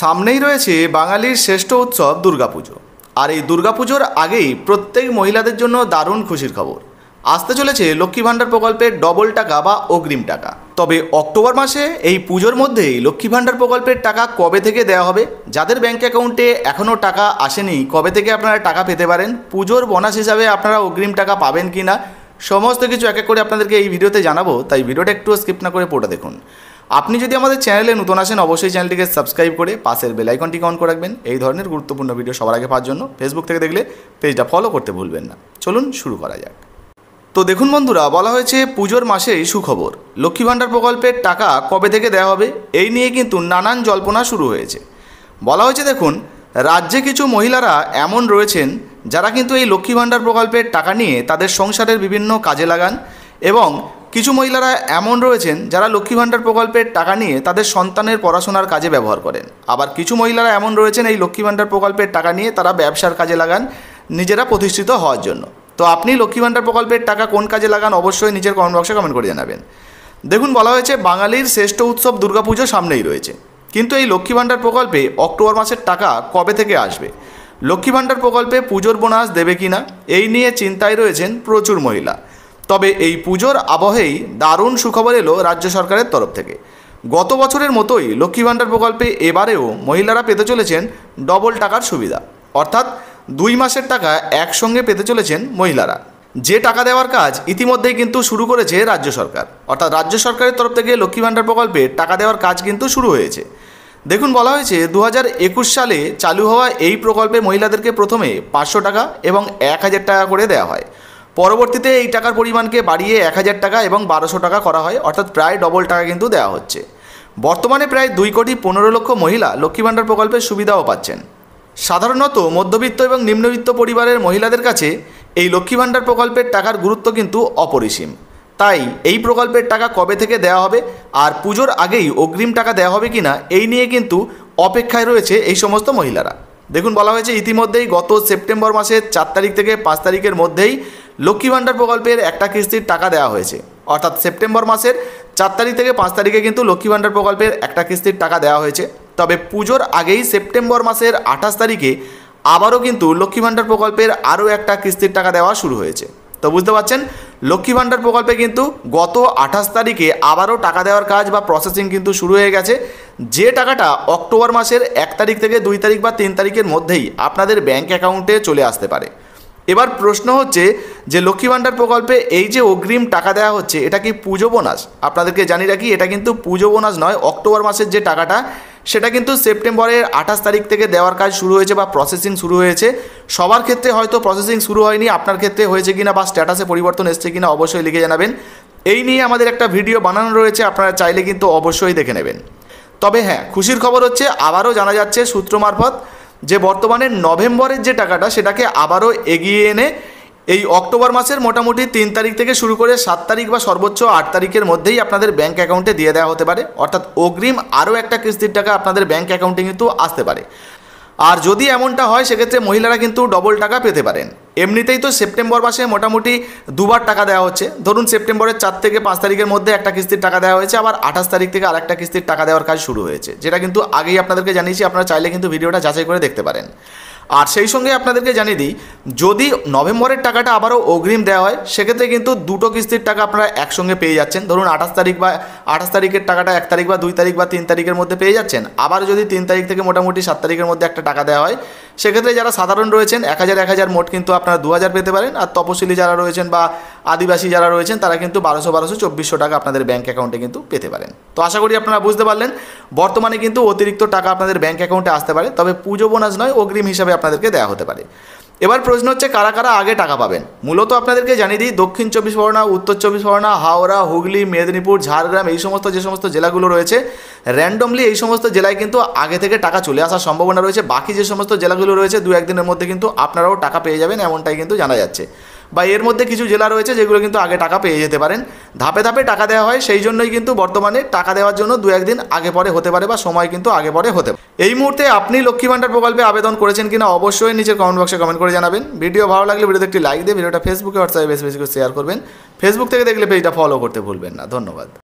সামনেই রয়েছে বাঙালির শ্রেষ্ঠ উৎসব দুর্গাপুজো। আর এই দুর্গাপুজোর আগেই প্রত্যেক মহিলাদের জন্য দারুণ খুশির খবর, আসতে চলেছে লক্ষ্মী ভান্ডার প্রকল্পের ডবল টাকা বা অগ্রিম টাকা। তবে অক্টোবর মাসে এই পুজোর মধ্যেই লক্ষ্মী ভান্ডার প্রকল্পের টাকা কবে থেকে দেওয়া হবে, যাদের ব্যাঙ্ক অ্যাকাউন্টে এখনও টাকা আসেনি কবে থেকে আপনারা টাকা পেতে পারেন, পুজোর বোনাস হিসাবে আপনারা অগ্রিম টাকা পাবেন কি না, সমস্ত কিছু এক এক করে আপনাদেরকে এই ভিডিওতে জানাবো। তাই ভিডিওটা একটু স্কিপ না করে পুরোটা দেখুন। আপনি যদি আমাদের চ্যানেলে নতুন আসেন অবশ্যই চ্যানেলটিকে সাবস্ক্রাইব করে পাশের বেল আইকনটিকে অন করে রাখবেন এই ধরনের গুরুত্বপূর্ণ ভিডিও সবার আগে পাওয়ার জন্য। ফেসবুক থেকে দেখলে পেজটা ফলো করতে ভুলবেন না। চলুন শুরু করা যাক। তো দেখুন বন্ধুরা, বলা হয়েছে পুজোর মাসেই সুখবর, লক্ষ্মী ভান্ডার প্রকল্পের টাকা কবে থেকে দেওয়া হবে এই নিয়ে কিন্তু নানান জল্পনা শুরু হয়েছে। বলা হয়েছে দেখুন, রাজ্যে কিছু মহিলারা এমন রয়েছেন যারা কিন্তু এই লক্ষ্মী ভান্ডার প্রকল্পের টাকা নিয়ে তাদের সংসারের বিভিন্ন কাজে লাগান, এবং কিছু মহিলারা এমন রয়েছেন যারা লক্ষ্মী ভান্ডার প্রকল্পের টাকা নিয়ে তাদের সন্তানের পড়াশোনার কাজে ব্যবহার করেন। আবার কিছু মহিলারা এমন রয়েছেন এই লক্ষ্মী ভান্ডার প্রকল্পের টাকা নিয়ে তারা ব্যবসার কাজে লাগান নিজেরা প্রতিষ্ঠিত হওয়ার জন্য। তো আপনি লক্ষ্মী ভান্ডার প্রকল্পের টাকা কোন কাজে লাগান অবশ্যই নিজের কমেন্ট বক্সে কমেন্ট করে জানাবেন। দেখুন বলা হয়েছে বাঙালির শ্রেষ্ঠ উৎসব দুর্গাপুজো সামনেই রয়েছে, কিন্তু এই লক্ষ্মী ভান্ডার প্রকল্পে অক্টোবর মাসের টাকা কবে থেকে আসবে, লক্ষ্মী ভান্ডার প্রকল্পে পুজোর বোনাস দেবে কি না এই নিয়ে চিন্তায় রয়েছেন প্রচুর মহিলা। তবে এই পুজোর আবহেই দারুণ সুখবর এলো রাজ্য সরকারের তরফ থেকে। গত বছরের মতোই লক্ষ্মী ভান্ডার প্রকল্পে এবারেও মহিলারা পেতে চলেছেন ডবল টাকার সুবিধা, অর্থাৎ 2 মাসের টাকা একসঙ্গে পেতে চলেছেন মহিলারা। যে টাকা দেওয়ার কাজ ইতিমধ্যেই কিন্তু শুরু করেছে রাজ্য সরকার, অর্থাৎ রাজ্য সরকারের তরফ থেকে লক্ষ্মী ভান্ডার প্রকল্পে টাকা দেওয়ার কাজ কিন্তু শুরু হয়েছে। দেখুন বলা হয়েছে 2021 সালে চালু হওয়া এই প্রকল্পে মহিলাদেরকে প্রথমে 500 টাকা এবং 1000 টাকা করে দেওয়া হয়। পরবর্তীতে এই টাকার পরিমাণকে বাড়িয়ে 1000 টাকা এবং 1200 টাকা করা হয়, অর্থাৎ প্রায় ডবল টাকা কিন্তু দেওয়া হচ্ছে। বর্তমানে প্রায় 2,15,00,000 মহিলা লক্ষ্মী ভান্ডার প্রকল্পের সুবিধাও পাচ্ছেন। সাধারণত মধ্যবিত্ত এবং নিম্নবিত্ত পরিবারের মহিলাদের কাছে এই লক্ষ্মী ভান্ডার প্রকল্পের টাকার গুরুত্ব কিন্তু অপরিসীম। তাই এই প্রকল্পের টাকা কবে থেকে দেওয়া হবে আর পুজোর আগেই অগ্রিম টাকা দেওয়া হবে কিনা এই নিয়ে কিন্তু অপেক্ষায় রয়েছে এই সমস্ত মহিলারা। দেখুন বলা হয়েছে ইতিমধ্যেই গত সেপ্টেম্বর মাসের 4 তারিখ থেকে 5 তারিখের মধ্যেই লক্ষ্মী ভান্ডার প্রকল্পের একটা কিস্তির টাকা দেওয়া হয়েছে, অর্থাৎ সেপ্টেম্বর মাসের 4 তারিখ থেকে 5 তারিখে কিন্তু লক্ষ্মী ভান্ডার প্রকল্পের একটা কিস্তির টাকা দেওয়া হয়েছে। তবে পুজোর আগেই সেপ্টেম্বর মাসের 28 তারিখে আবারও কিন্তু লক্ষ্মী ভান্ডার প্রকল্পের আরও একটা কিস্তির টাকা দেওয়া শুরু হয়েছে। তো বুঝতে পারছেন, লক্ষ্মী ভান্ডার প্রকল্পে কিন্তু গত 28 তারিখে আবারও টাকা দেওয়ার কাজ বা প্রসেসিং কিন্তু শুরু হয়ে গেছে। যে টাকাটা অক্টোবর মাসের 1 তারিখ থেকে 2 তারিখ বা 3 তারিখের মধ্যেই আপনাদের ব্যাঙ্ক অ্যাকাউন্টে চলে আসতে পারে। এবার প্রশ্ন হচ্ছে যে লক্ষ্মী ভান্ডার প্রকল্পে এই যে অগ্রিম টাকা দেওয়া হচ্ছে এটা কি পুজো বোনাস? আপনাদেরকে জানিয়ে রাখি এটা কিন্তু পুজো বোনাস নয়। অক্টোবর মাসের যে টাকাটা সেটা কিন্তু সেপ্টেম্বরের 28 তারিখ থেকে দেওয়ার কাজ শুরু হয়েছে বা প্রসেসিং শুরু হয়েছে। সবার ক্ষেত্রে হয়তো প্রসেসিং শুরু হয়নি, আপনার ক্ষেত্রে হয়েছে কিনা বা স্ট্যাটাসে পরিবর্তন এসছে কিনা অবশ্যই লিখে জানাবেন। এই নিয়ে আমাদের একটা ভিডিও বানানো রয়েছে, আপনারা চাইলে কিন্তু অবশ্যই দেখে নেবেন। তবে হ্যাঁ, খুশির খবর হচ্ছে আবারও জানা যাচ্ছে সূত্র মারফত যে বর্তমানে নভেম্বরের যে টাকাটা সেটাকে আবারও এগিয়ে এনে এই অক্টোবর মাসের মোটামুটি 3 তারিখ থেকে শুরু করে 7 তারিখ বা সর্বোচ্চ 8 তারিখের মধ্যেই আপনাদের ব্যাঙ্ক অ্যাকাউন্টে দিয়ে দেওয়া হতে পারে, অর্থাৎ অগ্রিম আরও একটা কিস্তির টাকা আপনাদের ব্যাঙ্ক অ্যাকাউন্টে কিন্তু আসতে পারে। আর যদি এমনটা হয় সেক্ষেত্রে মহিলারা কিন্তু ডবল টাকা পেতে পারেন। এমনিতেই তো সেপ্টেম্বর মাসে মোটামুটি 2বার টাকা দেওয়া হচ্ছে। ধরুন সেপ্টেম্বরের 4 থেকে 5 তারিখের মধ্যে একটা কিস্তির টাকা দেওয়া হয়েছে, আবার 28 তারিখ থেকে আরেকটা কিস্তির টাকা দেওয়ার কাজ শুরু হয়েছে, যেটা কিন্তু আগেই আপনাদেরকে জানিয়েছি। আপনারা চাইলে কিন্তু ভিডিওটা যাচাই করে দেখতে পারেন। আর সেই সঙ্গে আপনাদেরকে জানিয়ে দিই, যদি নভেম্বরের টাকাটা আবারও অগ্রিম দেওয়া হয় সেক্ষেত্রে কিন্তু দুটো কিস্তির টাকা আপনারা একসঙ্গে পেয়ে যাচ্ছেন। ধরুন 28 তারিখ বা 28 তারিখের টাকাটা 1 তারিখ বা 2 তারিখ বা 3 তারিখের মধ্যে পেয়ে যাচ্ছেন। আবার যদি 3 তারিখ থেকে মোটামুটি 7 তারিখের মধ্যে একটা টাকা দেওয়া হয় সেক্ষেত্রে যারা সাধারণ রয়েছেন 1000 মোট কিন্তু আপনারা 2000 পেতে পারেন। আর তপশিলি যারা রয়েছেন বা আদিবাসী যারা রয়েছেন তারা কিন্তু 1200 2400 টাকা আপনাদের ব্যাঙ্ক অ্যাকাউন্টে কিন্তু পেতে পারেন। তো আশা করি আপনারা বুঝতে পারলেন বর্তমানে কিন্তু অতিরিক্ত টাকা আপনাদের ব্যাঙ্ক অ্যাকাউন্টে আসতে পারে, তবে পুজো বোনাস নয়, অগ্রিম হিসাবে আপনাদেরকে দেওয়া হতে পারে। এবার প্রশ্ন হচ্ছে কারা কারা আগে টাকা পাবেন? মূলত আপনাদেরকে জানিয়ে দিই, দক্ষিণ 24 পরগনা, উত্তর 24 পরগনা, হাওড়া, হুগলি, মেদিনীপুর, ঝাড়গ্রাম এই সমস্ত যে সমস্ত জেলাগুলো রয়েছে র্যান্ডমলি এই সমস্ত জেলায় কিন্তু আগে থেকে টাকা চলে আসার সম্ভাবনা রয়েছে। বাকি যে সমস্ত জেলাগুলো রয়েছে 2-1 দিনের মধ্যে কিন্তু আপনারাও টাকা পেয়ে যাবেন এমনটাই কিন্তু জানা যাচ্ছে। বা এর মধ্যে কিছু জেলা রয়েছে যেগুলো কিন্তু আগে টাকা পেয়ে যেতে পারেন। ধাপে ধাপে টাকা দেওয়া হয়, সেই জন্যই কিন্তু বর্তমানে টাকা দেওয়ার জন্য 2-1 দিন আগে পরে হতে পারে বা সময় কিন্তু আগে পরে হতে পারে। এই মুহূর্তে আপনি লক্ষ্মী ভান্ডার প্রকল্পে আবেদন করেছেন কিনা অবশ্যই নিজের কমেন্ট বক্সে কমেন্ট করে জানাবেন। ভিডিও ভালো লাগলে ভিডিওতে একটি লাইক দিয়ে ভিডিওটা ফেসবুকে, হোয়াটসঅ্যাপে বেশি বেশি করে শেয়ার করবেন। ফেসবুক থেকে দেখলে পেজটা ফলো করতে ভুলবেন না। ধন্যবাদ।